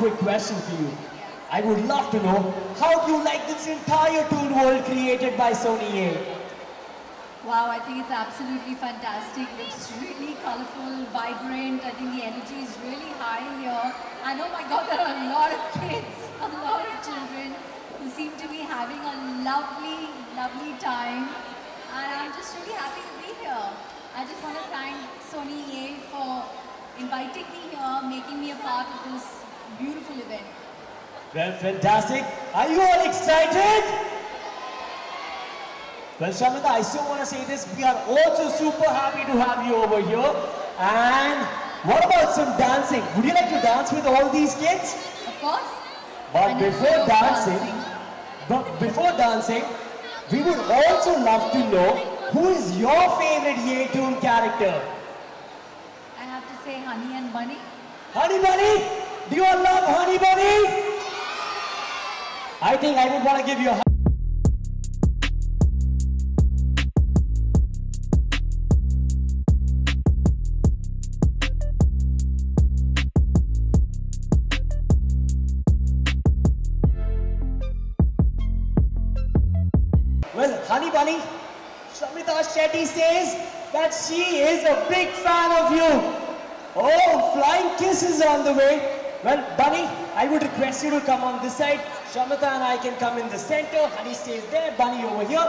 quick question for you. I would love to know, how do you like this entire Toon world created by Sony Yay? Wow, I think it's absolutely fantastic. It's really colorful, vibrant. I think the energy is really high here. And oh my God, there are a lot of kids, a lot of children who seem to be having a lovely, lovely time. And I'm just really happy to be here. I just want to thank Sony Yay for inviting me here, making me a part of this beautiful event. Well, fantastic. Are you all excited? Well, Shamita, I still want to say this. We are also super happy to have you over here. And what about some dancing? Would you like to dance with all these kids? Of course. But before dancing, we would also love to know, who is your favorite Yay Toon character? I have to say Honey and Bunny. Honey Bunny? Do you all love Honey Bunny? I think I would want to give you a Honey Bunny, Shamita Shetty says that she is a big fan of you. Oh, flying kisses on the way. Well, Bunny, I would request you to come on this side. Shamita and I can come in the center. Honey stays there, Bunny over here.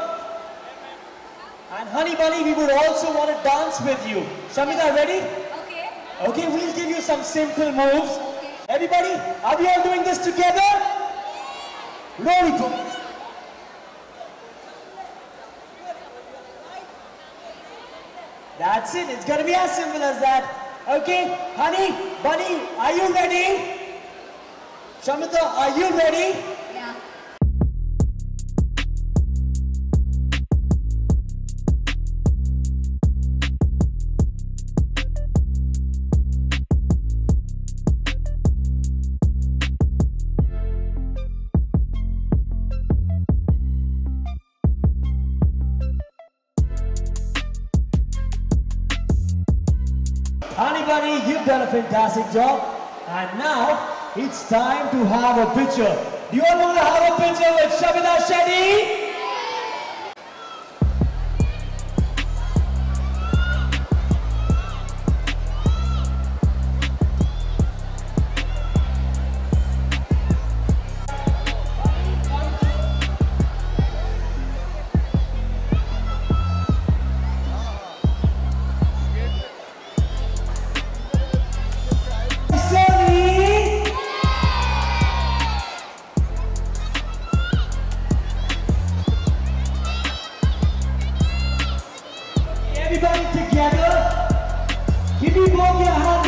And Honey Bunny, we would also want to dance with you. Shamita, ready? Okay. Okay, we'll give you some simple moves. Okay. Everybody, are we all doing this together? Roll it. That's it, it's gonna be as simple as that. Okay, Honey, Bunny, are you ready? Shamita, are you ready? Yeah. Honey Bunny, you've done a fantastic job, and now it's time to have a picture. Do you all want to have a picture with Shamita Shetty? Everybody together, give me both your hands.